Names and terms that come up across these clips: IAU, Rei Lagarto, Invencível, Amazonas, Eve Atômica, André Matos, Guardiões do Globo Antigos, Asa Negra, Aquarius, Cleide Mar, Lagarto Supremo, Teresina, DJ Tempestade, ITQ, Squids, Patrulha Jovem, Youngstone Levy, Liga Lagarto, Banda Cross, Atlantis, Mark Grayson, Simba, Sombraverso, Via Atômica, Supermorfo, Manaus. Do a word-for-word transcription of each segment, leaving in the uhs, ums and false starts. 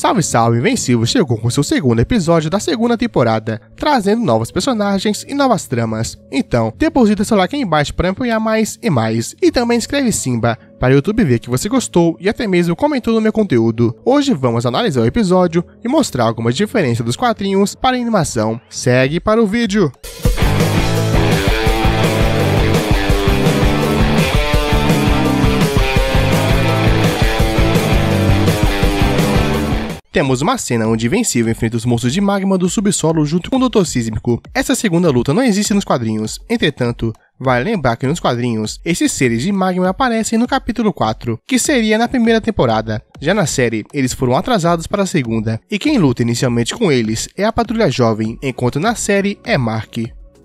Salve, salve, Invencível chegou com seu segundo episódio da segunda temporada, trazendo novos personagens e novas tramas. Então, deposita seu like aí embaixo para apoiar mais e mais, e também escreve Simba, para o YouTube ver que você gostou e até mesmo comentou no meu conteúdo. Hoje vamos analisar o episódio e mostrar algumas diferenças dos quadrinhos para a animação. Segue para o vídeo! Temos uma cena onde Invencível enfrenta os monstros de magma do subsolo junto com o doutor Sísmico. Essa segunda luta não existe nos quadrinhos, entretanto, vale lembrar que nos quadrinhos, esses seres de magma aparecem no capítulo quatro, que seria na primeira temporada. Já na série, eles foram atrasados para a segunda, e quem luta inicialmente com eles é a Patrulha Jovem, enquanto na série é Mark.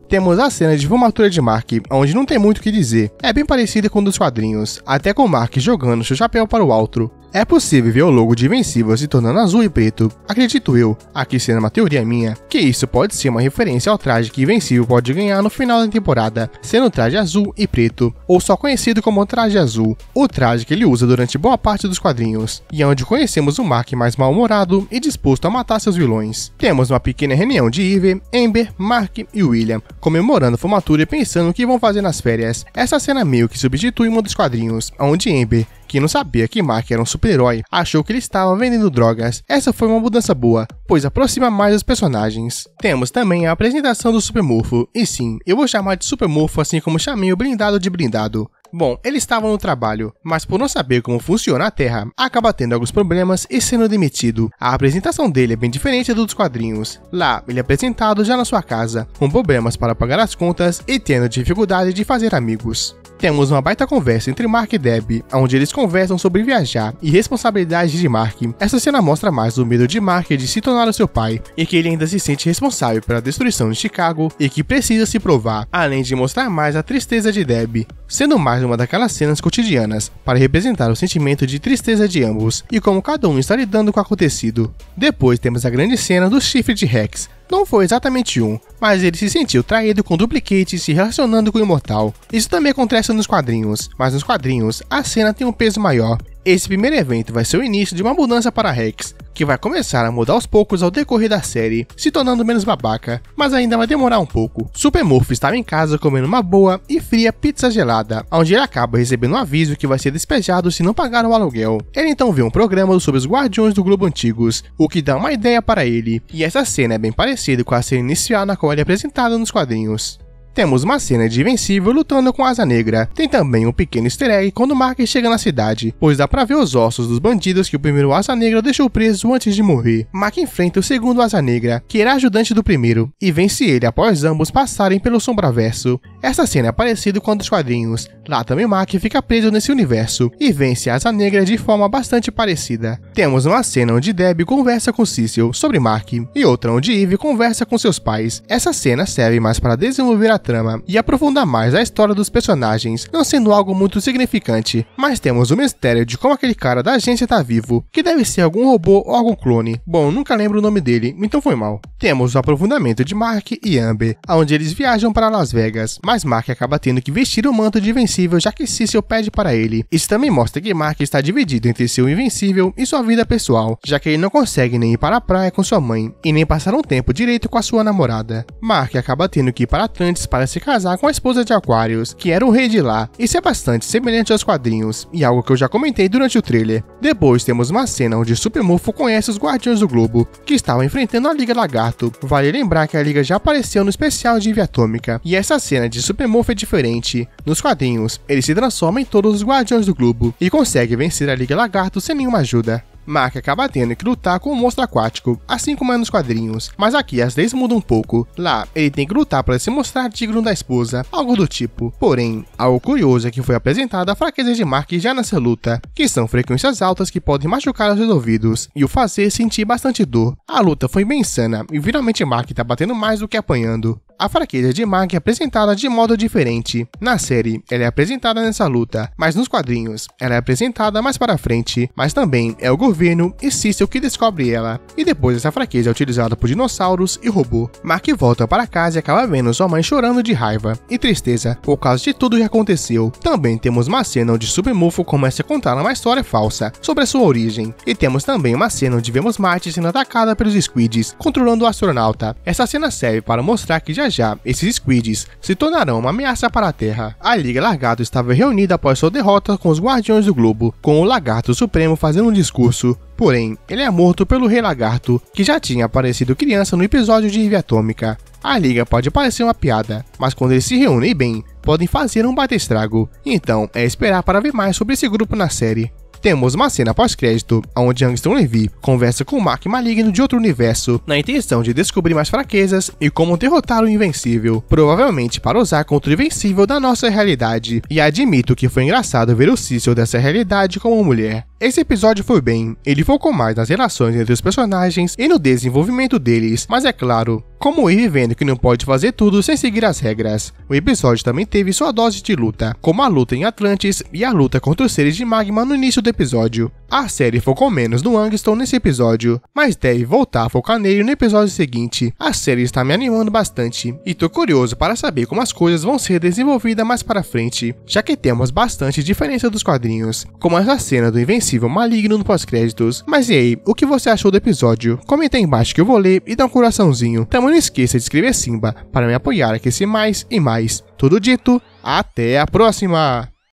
Temos a cena de formatura de Mark, onde não tem muito o que dizer, é bem parecida com um dos quadrinhos, até com Mark jogando seu chapéu para o alto. É possível ver o logo de Invencível se tornando azul e preto, acredito eu, aqui sendo uma teoria minha, que isso pode ser uma referência ao traje que Invencível pode ganhar no final da temporada, sendo o traje azul e preto, ou só conhecido como traje azul, o traje que ele usa durante boa parte dos quadrinhos, e é onde conhecemos o Mark mais mal-humorado e disposto a matar seus vilões. Temos uma pequena reunião de Eve, Amber, Mark e William, comemorando a formatura e pensando o que vão fazer nas férias. Essa cena meio que substitui um dos quadrinhos, onde Amber, que não sabia que Mark era um super-herói, achou que ele estava vendendo drogas. Essa foi uma mudança boa, pois aproxima mais os personagens. Temos também a apresentação do Supermorfo, e sim, eu vou chamar de Supermorfo assim como chamei o blindado de blindado. Bom, ele estava no trabalho, mas por não saber como funciona a Terra, acaba tendo alguns problemas e sendo demitido. A apresentação dele é bem diferente do dos quadrinhos. Lá, ele é apresentado já na sua casa, com problemas para pagar as contas e tendo dificuldade de fazer amigos. Temos uma baita conversa entre Mark e Deb, onde eles conversam sobre viajar e responsabilidades de Mark. Essa cena mostra mais o medo de Mark de se tornar o seu pai, e que ele ainda se sente responsável pela destruição de Chicago e que precisa se provar, além de mostrar mais a tristeza de Deb, sendo mais uma daquelas cenas cotidianas, para representar o sentimento de tristeza de ambos, e como cada um está lidando com o acontecido. Depois temos a grande cena do chifre de Rex. Não foi exatamente um, mas ele se sentiu traído com Duplicate se relacionando com o Imortal. Isso também acontece nos quadrinhos, mas nos quadrinhos a cena tem um peso maior. Esse primeiro evento vai ser o início de uma mudança para Rex, que vai começar a mudar aos poucos ao decorrer da série, se tornando menos babaca, mas ainda vai demorar um pouco. Supermorfo estava em casa comendo uma boa e fria pizza gelada, onde ele acaba recebendo um aviso que vai ser despejado se não pagar o aluguel. Ele então vê um programa sobre os Guardiões do Globo Antigos, o que dá uma ideia para ele, e essa cena é bem parecida com a cena inicial na qual ele é apresentado nos quadrinhos. Temos uma cena de Invencível lutando com Asa Negra. Tem também um pequeno easter egg quando Mark chega na cidade, pois dá pra ver os ossos dos bandidos que o primeiro Asa Negra deixou preso antes de morrer. Mark enfrenta o segundo Asa Negra, que era ajudante do primeiro, e vence ele após ambos passarem pelo Sombraverso. Essa cena é parecida com a dos quadrinhos. Lá também Mark fica preso nesse universo, e vence Asa Negra de forma bastante parecida. Temos uma cena onde Deb conversa com Cecil sobre Mark, e outra onde Eve conversa com seus pais. Essa cena serve mais para desenvolver a trama e aprofundar mais a história dos personagens, não sendo algo muito significante, mas temos o mistério de como aquele cara da agência tá vivo, que deve ser algum robô ou algum clone. Bom, nunca lembro o nome dele, então foi mal. Temos o aprofundamento de Mark e Amber, onde eles viajam para Las Vegas, mas Mark acaba tendo que vestir o manto de Invencível já que Cecil pede para ele. Isso também mostra que Mark está dividido entre seu Invencível e sua vida pessoal, já que ele não consegue nem ir para a praia com sua mãe, e nem passar um tempo direito com a sua namorada. Mark acaba tendo que ir para Atlantis para se casar com a esposa de Aquarius, que era o rei de lá. Isso é bastante semelhante aos quadrinhos, e algo que eu já comentei durante o trailer. Depois temos uma cena onde Supermorfo conhece os Guardiões do Globo, que estavam enfrentando a Liga Lagarto. Vale lembrar que a Liga já apareceu no especial de Via Atômica, e essa cena de Supermorfo é diferente. Nos quadrinhos, ele se transforma em todos os Guardiões do Globo, e consegue vencer a Liga Lagarto sem nenhuma ajuda. Mark acaba tendo que lutar com um monstro aquático, assim como é nos quadrinhos, mas aqui as leis mudam um pouco. Lá, ele tem que lutar para se mostrar digno da esposa, algo do tipo. Porém, algo curioso é que foi apresentada a fraqueza de Mark já nessa luta, que são frequências altas que podem machucar os seus ouvidos, e o fazer sentir bastante dor. A luta foi bem insana, e finalmente Mark tá batendo mais do que apanhando. A fraqueza de Mag é apresentada de modo diferente. Na série, ela é apresentada nessa luta, mas nos quadrinhos, ela é apresentada mais para frente, mas também é o governo e Cecil que descobre ela. E depois essa fraqueza é utilizada por dinossauros e robô. Mark volta para casa e acaba vendo sua mãe chorando de raiva e tristeza por causa de tudo que aconteceu. Também temos uma cena onde Supermorfo começa a contar uma história falsa sobre a sua origem. E temos também uma cena onde vemos Marte sendo atacada pelos Squids, controlando o astronauta. Essa cena serve para mostrar que já já esses Squids se tornarão uma ameaça para a Terra. A Liga Lagarto estava reunida após sua derrota com os Guardiões do Globo, com o Lagarto Supremo fazendo um discurso. Porém, ele é morto pelo Rei Lagarto, que já tinha aparecido criança no episódio de Eve Atômica. A Liga pode parecer uma piada, mas quando eles se reúnem bem, podem fazer um baita estrago. Então, é esperar para ver mais sobre esse grupo na série. Temos uma cena pós-crédito, onde Youngstone Levy conversa com o Mark Maligno de outro universo, na intenção de descobrir mais fraquezas e como derrotar o Invencível, provavelmente para usar contra o Invencível da nossa realidade, e admito que foi engraçado ver o Cecil dessa realidade como mulher. Esse episódio foi bem, ele focou mais nas relações entre os personagens e no desenvolvimento deles, mas é claro, como ir vendo que não pode fazer tudo sem seguir as regras. O episódio também teve sua dose de luta, como a luta em Atlantis e a luta contra os seres de magma no início do episódio. A série focou menos no Youngstone nesse episódio, mas deve voltar a focar nele no episódio seguinte. A série está me animando bastante, e tô curioso para saber como as coisas vão ser desenvolvidas mais para frente, já que temos bastante diferença dos quadrinhos, como essa cena do Invencível Maligno no pós-créditos. Mas e aí, o que você achou do episódio? Comenta aí embaixo que eu vou ler e dá um coraçãozinho. Também não esqueça de escrever Simba para me apoiar a crescer mais e mais. Tudo dito, até a próxima!